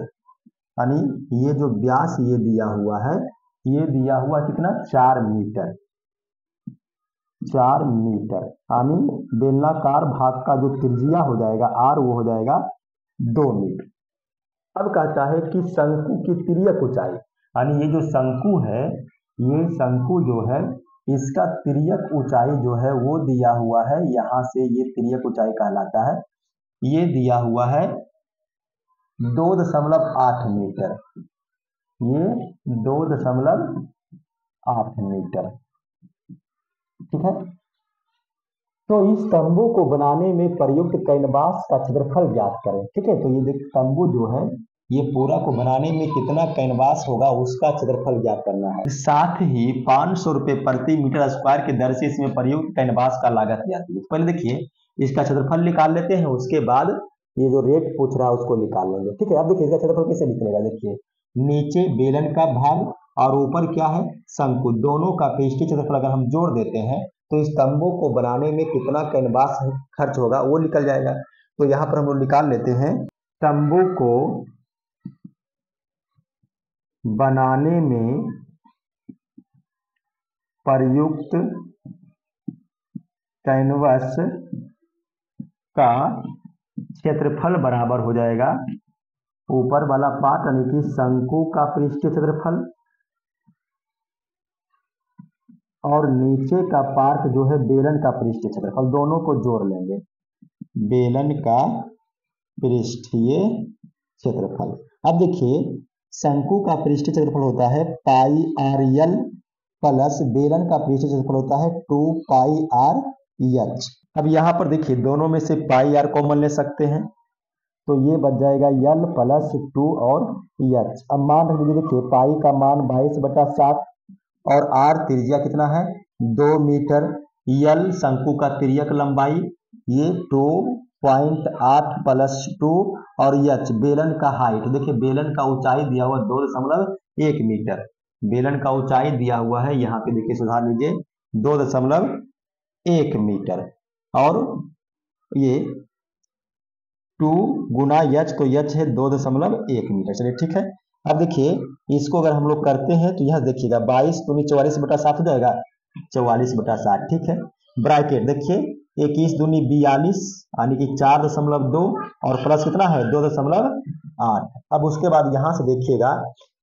यानी ये जो व्यास ये दिया हुआ है, ये दिया हुआ कितना 4 मीटर, 4 मीटर। यानी बेलनाकार भाग का जो त्रिज्या हो जाएगा आर, वो हो जाएगा 2 मीटर। अब कहता है कि शंकु की तिर्यक ऊंचाई, यानी ये जो शंकु है, ये शंकु जो है इसका तिर्यक ऊंचाई जो है वो दिया हुआ है, यहाँ से ये तिर्यक ऊंचाई कहलाता है, ये दिया हुआ है 2.8 मीटर, ये 2.8 मीटर, ठीक है। तो इस तंबू को बनाने में प्रयुक्त कैनवास का क्षेत्रफल ज्ञात करें, ठीक है। तो ये तंबू जो है ये पूरा को बनाने में कितना कैनवास होगा उसका क्षेत्रफल ज्ञात करना है। साथ ही 500 रुपये प्रति मीटर स्क्वायर की दर से इसमें प्रयुक्त कैनवास का लागत ज्ञात है। पहले देखिए इसका क्षेत्रफल निकाल लेते हैं, उसके बाद ये जो रेट पूछ रहा है उसको निकाल लेंगे, ठीक है। अब देखिए इसका क्षेत्रफल कैसे निकलेगा, देखिए नीचे बेलन का भाग और ऊपर क्या है शंकु, दोनों का पृष्ठीय क्षेत्रफल अगर हम जोड़ देते हैं तो इस तंबू को बनाने में कितना कैनवास खर्च होगा वो निकल जाएगा। तो यहाँ पर हम लोग निकाल लेते हैं, तंबू को बनाने में प्रयुक्त कैनवास का क्षेत्रफल बराबर हो जाएगा ऊपर वाला पार्ट यानी कि शंकु का पृष्ठीय क्षेत्रफल और नीचे का पार्ट जो है बेलन का पृष्ठीय क्षेत्रफल, दोनों को जोड़ लेंगे, बेलन का पृष्ठीय क्षेत्रफल। अब देखिए शंकु का पृष्ठीय क्षेत्रफल होता है पाई आर एल प्लस बेलन का पृष्ठीय क्षेत्रफल होता है 2 पाई आर एच। अब यहाँ पर देखिए दोनों में से पाई आर कॉमन ले सकते हैं, तो ये बच जाएगा एल प्लस 2 और एच। अब मान रख देखिए पाई का मान 22/7 और आर त्रिज्या कितना है 2 मीटर, यल शंकु का तिर्यक लंबाई ये 2.8 प्लस 2 और एच बेलन का हाइट, देखिए बेलन का ऊंचाई दिया हुआ 2.1 मीटर, बेलन का ऊंचाई दिया हुआ है यहाँ पे देखिए सुधार लीजिए 2.1 मीटर, और ये 2 गुना एच तो एच है 2.1 मीटर, चलिए ठीक है। अब देखिए इसको अगर हम लोग करते हैं तो यह देखिएगा 22×24 बटा 7 हो जाएगा 44/7, ठीक है। ब्रैकेट देखिए 21×2 = 42 यानी कि 4.2 और प्लस कितना है 2.8। अब उसके बाद यहाँ से देखिएगा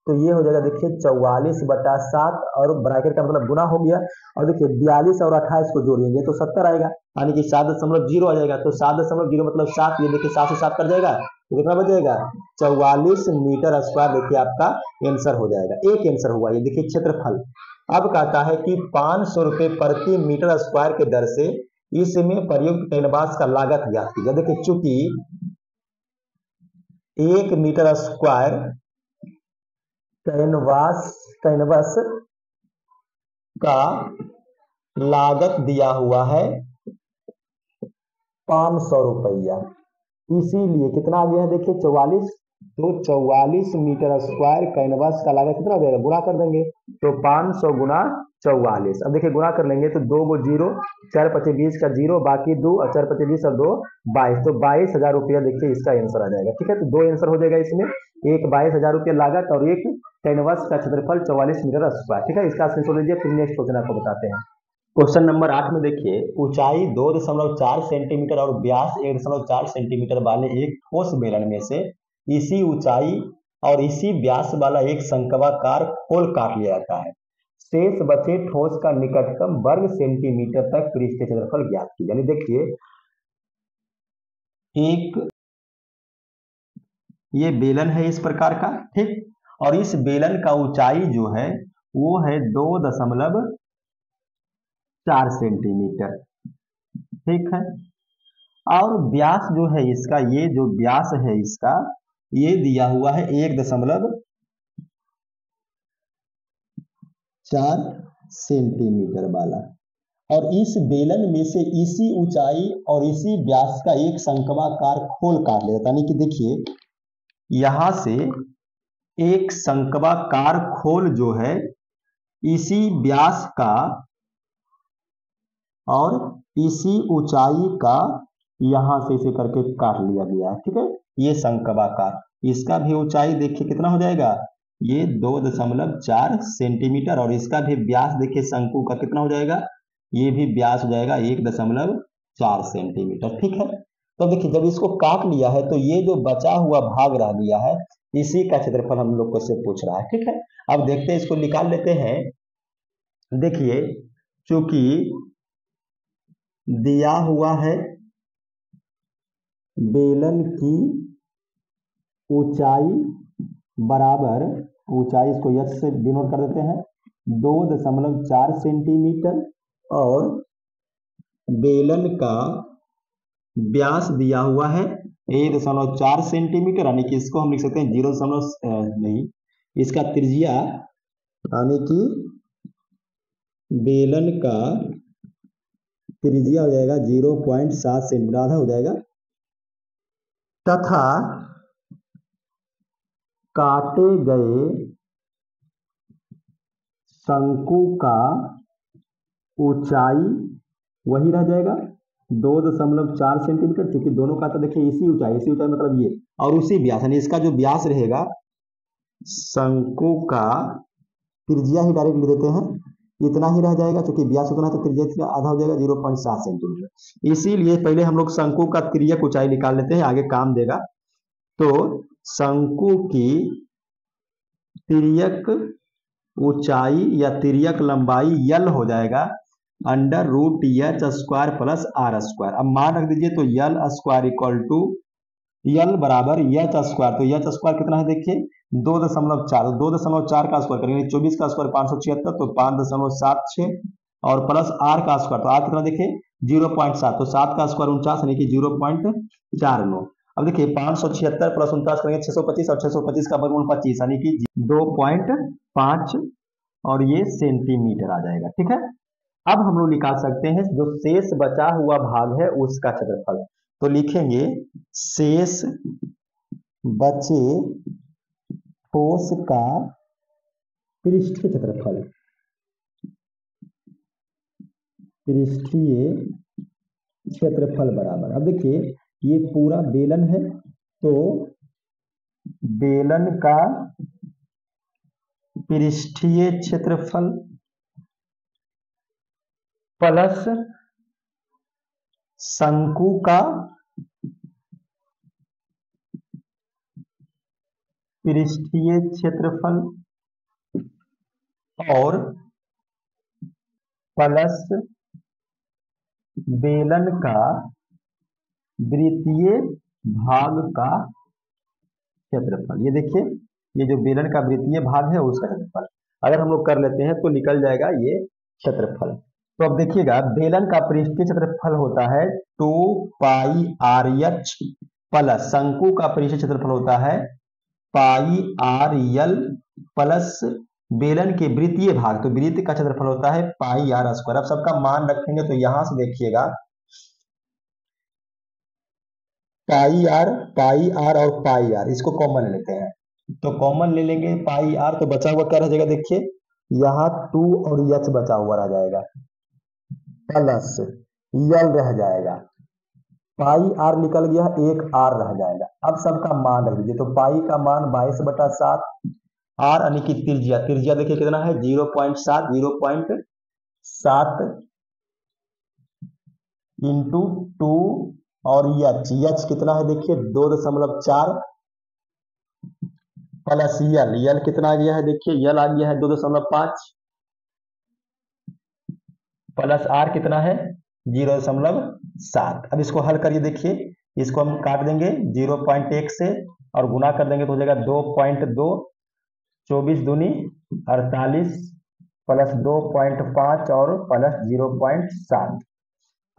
तो ये हो जाएगा देखिए 44/7 और ब्रैकेट का मतलब गुना हो गया, और देखिए 42 और 28 को जोड़ेंगे तो 70 आएगा, यानी कि 7.0 आ जाएगा, तो 7.0 मतलब 7, ये देखिए 7 से 7 कर जाएगा तो कितना बच जाएगा 44 मीटर स्क्वायर, देखिए आपका आंसर हो जाएगा। एक आंसर हुआ ये देखिए क्षेत्रफल। अब कहता है कि 500 रुपये प्रति मीटर स्क्वायर के दर से इसमें प्रयुक्त कैनवास का लागत ज्ञात कीजिए। देखिए चूंकि 1 मीटर स्क्वायर कैनवास का लागत दिया हुआ है 500 रुपया, इसीलिए कितना आ गया है देखिए 44, तो 44 मीटर स्क्वायर कैनवास का लागत कितना हो जाएगा गुणा कर देंगे तो 500 गुना 44। अब देखिए गुणा कर लेंगे तो 2 को 0, 4×25 का 0, बाकी 2 और 4×25 और 2 22, तो 22,000 रुपया देखिए इसका आंसर आ जाएगा, ठीक है। तो 2 आंसर हो जाएगा इसमें, एक 22,000 रुपया लागत और एक कैनवास का क्षेत्रफल 44 मीटर स्क्वायर, ठीक है। इसका आंसर लीजिए, फिर नेक्स्ट क्वेश्चन आपको बताते हैं। क्वेश्चन नंबर 8 में देखिए ऊंचाई 2.4 सेंटीमीटर और व्यास 1.4 सेंटीमीटर वाले एक ठोस बेलन में से इसी ऊंचाई और इसी व्यास वाला एक शंक्वाकार खोल काट लिया जाता है, शेष बचे ठोस का निकटतम वर्ग सेंटीमीटर तक पृष्ठीय क्षेत्रफल ज्ञात कीजिए। यानी देखिए एक ये बेलन है इस प्रकार का, ठीक, और इस बेलन का ऊंचाई जो है वो है 2.4 सेंटीमीटर, ठीक है। और व्यास जो है इसका, ये जो व्यास है इसका ये दिया हुआ है 1.4 सेंटीमीटर वाला। और इस बेलन में से इसी ऊंचाई और इसी व्यास का एक शंक्वाकार खोल काट लिया, यानी कि देखिए यहां से एक शंक्वाकार खोल जो है इसी व्यास का और इसी ऊंचाई का यहां से इसे करके काट लिया गया, ठीक है। ये शंक्वाकार, इसका भी ऊंचाई देखिए कितना हो जाएगा, ये 2.4 सेंटीमीटर, और इसका भी व्यास देखिए शंकु का कितना हो जाएगा, ये भी व्यास हो जाएगा 1.4 सेंटीमीटर, ठीक है। तो देखिए जब इसको काट लिया है तो ये जो बचा हुआ भाग रह गया है इसी का क्षेत्रफल हम लोग से पूछ रहा है, ठीक है। अब देखते हैं, इसको निकाल लेते हैं। देखिए चूंकि दिया हुआ है बेलन की ऊंचाई बराबर, ऊंचाई इसको h से डिनोट कर देते हैं, 2.4 सेंटीमीटर, और बेलन का व्यास दिया हुआ है 1.4 सेंटीमीटर, यानी कि इसको हम लिख सकते हैं 0.नहीं इसका त्रिज्या, यानी कि बेलन का त्रिज्या हो जाएगा 0.7 सेंटीमीटर, आधा हो जाएगा, तथा काटे गए शंकु का ऊंचाई वही रह जाएगा 2.4 सेंटीमीटर, क्योंकि दोनों का तो देखिए इसी ऊंचाई मतलब ये, और उसी व्यास यानी इसका जो व्यास रहेगा, शंकु का त्रिज्या ही डायरेक्ट ले देते हैं, इतना ही रह जाएगा क्योंकि व्यास उतना तो त्रिज्या आधा हो जाएगा 0.7 सेंटीमीटर। इसीलिए पहले हम लोग शंकु का तिर्यक ऊंचाई निकाल लेते हैं, आगे काम देगा। तो शंकु की तिर्यक ऊंचाई या तिर्यक लंबाई यल हो जाएगा √h² + r²। अब मान रख दीजिए तो l² = l बराबर h², तो h² कितना है देखिए 2.4, 2.4 का स्क्वायर करेंगे 24 का स्क्वायर 576, तो 5.76, और प्लस r का स्क्वायर, तो r कितना देखिए 0.7, तो 7 का स्क्वायर 49, यानी कि 0.49। अब देखिए 576 प्लस 49 करेंगे 625, और 625 का वर्गमूल 25, यानी कि 2.5 और ये सेंटीमीटर आ जाएगा, ठीक है। अब हम लोग निकाल सकते हैं जो शेष बचा हुआ भाग है उसका क्षेत्रफल, तो लिखेंगे शेष बचे ठोस का पृष्ठीय क्षेत्रफल, पृष्ठीय क्षेत्रफल बराबर। अब देखिए ये पूरा बेलन है तो बेलन का पृष्ठीय क्षेत्रफल प्लस शंकु का पृष्ठीय क्षेत्रफल और प्लस बेलन का वृत्तीय भाग का क्षेत्रफल। ये देखिए ये जो बेलन का वृत्तीय भाग है उसका क्षेत्रफल अगर हम लोग कर लेते हैं तो निकल जाएगा ये क्षेत्रफल। तो अब देखिएगा बेलन का पृष्ठीय क्षेत्रफल होता है 2πrh प्लस शंकु का पृष्ठीय क्षेत्रफल होता है πrl प्लस बेलन के वृत्तीय भाग, तो वृत्त का क्षेत्रफल होता है πr²। अब सबका मान रखेंगे तो यहां से देखिएगा पाई आर और पाई आर, इसको कॉमन ले लेते हैं, तो कॉमन ले लेंगे पाई आर, तो बचा हुआ क्या रह जाएगा देखिए यहाँ 2 और h बचा हुआ रह जाएगा प्लस l रह जाएगा, पाई आर निकल गया एक r रह जाएगा। अब सबका मान रख दीजिए, तो पाई का मान 22/7, r यानी कि त्रिज्या देखिए कितना है 0.7 इंटू 2 और h कितना है देखिए 2.4 प्लस l कितना आ गया है देखिए l आ गया है 2.5 प्लस r कितना है 0.7। अब इसको हल करिए, देखिए इसको हम काट देंगे 0.1 से और गुना कर देंगे तो हो जाएगा 2.2 24 दूनी 48 प्लस 2.5 और प्लस 0.7।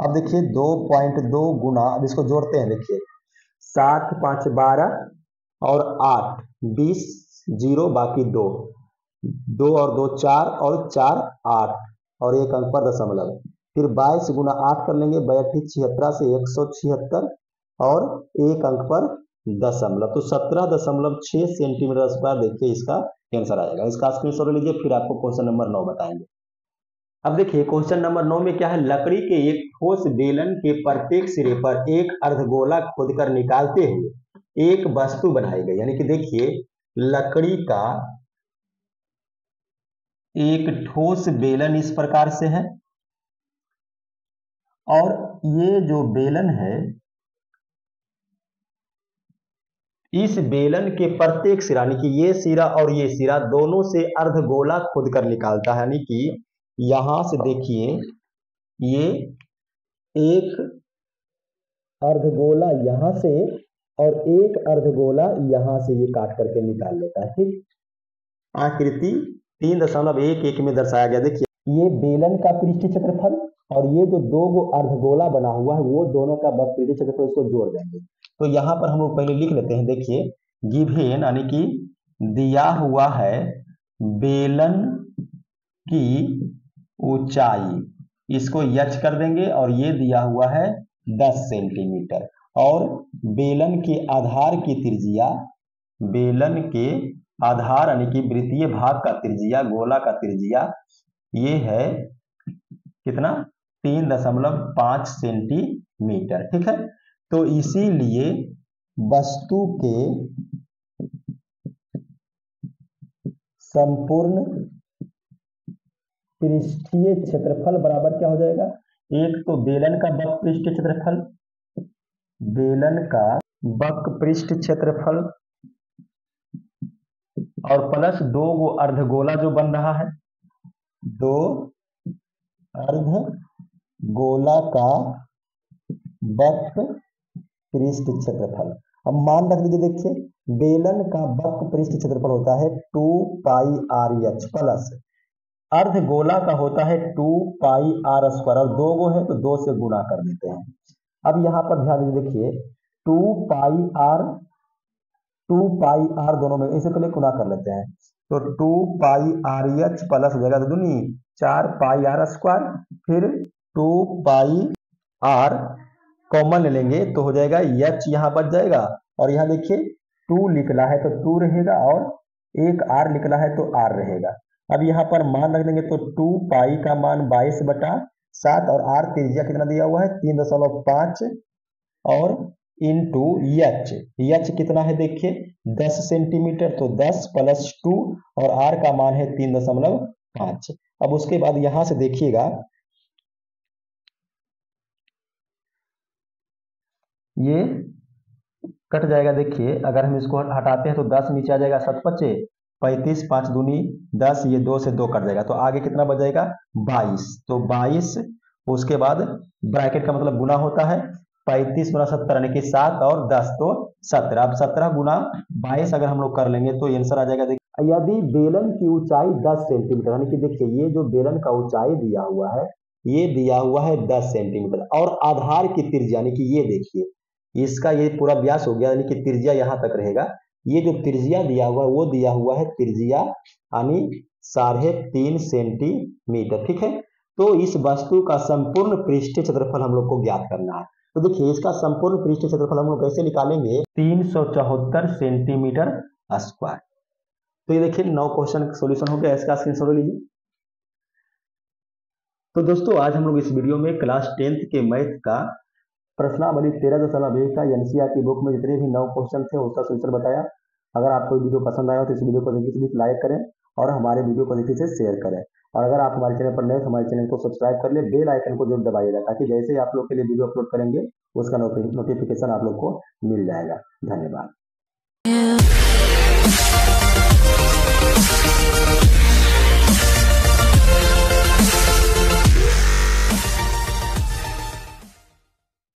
अब देखिए 2.2 गुना, अब इसको जोड़ते हैं, देखिए 7, 5, 12 और 8, 20, 0 बाकी 2, 2 और 2, 4 और 4, 8 और एक अंक पर दशमलव। फिर 22 गुना 8 कर लेंगे, 82, 76 से 176 और एक अंक पर दशमलव, तो 17.6 सेंटीमीटर स्क्वायर देखिए इसका आंसर आएगा। इसका स्क्रीनशॉट ले लीजिए, फिर आपको क्वेश्चन नंबर 9 बताएंगे। अब देखिए क्वेश्चन नंबर 9 में क्या है, लकड़ी के एक ठोस बेलन के प्रत्येक सिरे पर एक अर्धगोला खोदकर निकालते हुए एक वस्तु बनाई गई। यानी कि देखिए लकड़ी का एक ठोस बेलन इस प्रकार से है और ये जो बेलन है इस बेलन के प्रत्येक सिरा यानी कि ये सिरा और ये सिरा दोनों से अर्धगोला खोदकर निकालता है। यानी कि यहां से देखिए ये एक अर्धगोला यहां से और एक अर्धगोला यहां से ये काट करके निकाल लेता है। ठीक, आकृति 3.11 में दर्शाया गया। देखिए ये बेलन का पृष्ठीय क्षेत्रफल और ये जो दो गो अर्धगोला बना हुआ है वो दोनों का पृष्ठीय क्षेत्रफल, इसको जोड़ देंगे। तो यहाँ पर हम लोग पहले लिख लेते हैं, देखिए गिवेन यानी कि दिया हुआ है बेलन की ऊंचाई, इसको यच कर देंगे और ये दिया हुआ है 10 सेंटीमीटर और बेलन के आधार की त्रिज्या, बेलन के आधार यानी कि वृत्तीय भाग का त्रिज्या, गोला का त्रिज्या ये है कितना 3.5 सेंटीमीटर। ठीक है, तो इसीलिए वस्तु के संपूर्ण पृष्ठीय क्षेत्रफल बराबर क्या हो जाएगा, एक तो बेलन का बक पृष्ठ क्षेत्रफल, बेलन का बक पृष्ठ क्षेत्रफल और प्लस 2 अर्धगोला जो बन रहा है, 2 अर्धगोला का बक पृष्ठ क्षेत्रफल। अब मान रख लीजिए, देखिए बेलन का बक पृष्ठ क्षेत्रफल होता है 2 पाई r h प्लस अर्धगोला का होता है 2 पाई r स्क्वायर और 2 है तो 2 से गुणा कर देते हैं। अब यहाँ पर ध्यान दीजिए, देखिए 2 पाई r दोनों में इसे पहले गुणा कर लेते हैं, तो 2 पाई r h प्लस हो जाएगा दूनी 4 पाई r स्क्वायर, फिर 2 पाई r कॉमन ले लेंगे तो हो जाएगा h यहाँ बच जाएगा और यहाँ देखिए 2 निकला है तो 2 रहेगा और 1 r निकला है तो r रहेगा। अब यहाँ पर मान रख देंगे तो 2 पाई का मान 22/7 और r त्रिज्या कितना दिया हुआ है 3.5 और इनटू h कितना है देखिए 10 सेंटीमीटर, तो 10 प्लस 2 और r का मान है 3.5। अब उसके बाद यहां से देखिएगा ये कट जाएगा, देखिए अगर हम इसको हटाते हैं तो 10 नीचे आ जाएगा, 7 पचे 35, 5 दूनी 10, ये 2 से 2 कट जाएगा तो आगे कितना बच जाएगा 22, तो 22 उसके बाद ब्रैकेट का मतलब गुना होता है, 35 गुना 70 यानी कि 7 और 10 तो 17। अब 17 गुना 22 अगर हम लोग कर लेंगे तो आंसर आ जाएगा देखिए, यदि बेलन की ऊंचाई 10 सेंटीमीटर यानी कि देखिए ये जो बेलन का ऊंचाई दिया हुआ है ये दिया हुआ है 10 सेंटीमीटर और आधार की त्रिज्या यानी कि ये देखिए इसका ये पूरा व्यास हो गया यानी कि त्रिज्या यहाँ तक रहेगा, ये जो त्रिज्या दिया हुआ है वो दिया हुआ है त्रिज्या यानी 3.5 सेंटीमीटर। ठीक है, तो इस वस्तु का संपूर्ण पृष्ठीय क्षेत्रफल हम लोग को ज्ञात करना है। तो देखिए इसका संपूर्ण पृष्ठीय क्षेत्रफल हम लोग कैसे निकालेंगे, 374 सेंटीमीटर स्क्वायर। तो ये देखिए 9 क्वेश्चन सॉल्यूशन हो गया, इसका स्क्रीनशॉट लीजिए। तो दोस्तों आज हम लोग इस वीडियो में क्लास 10 के मैथ का प्रश्नावली 13.1 का एनसीईआरटी बुक में जितने भी 9 क्वेश्चन थे उसका सॉल्यूशन बताया। अगर आपको वीडियो पसंद आया हो तो इस वीडियो को जल्दी से लाइक करें और हमारे वीडियो को जल्दी से शेयर करें और अगर आप हमारे चैनल पर नए हमारे चैनल को सब्सक्राइब कर ले, बेल आइकन को जरूर दबाइएगा ताकि जैसे ही आप लोग के लिए वीडियो अपलोड करेंगे उसका नोटिफिकेशन आप लोग को मिल जाएगा। धन्यवाद।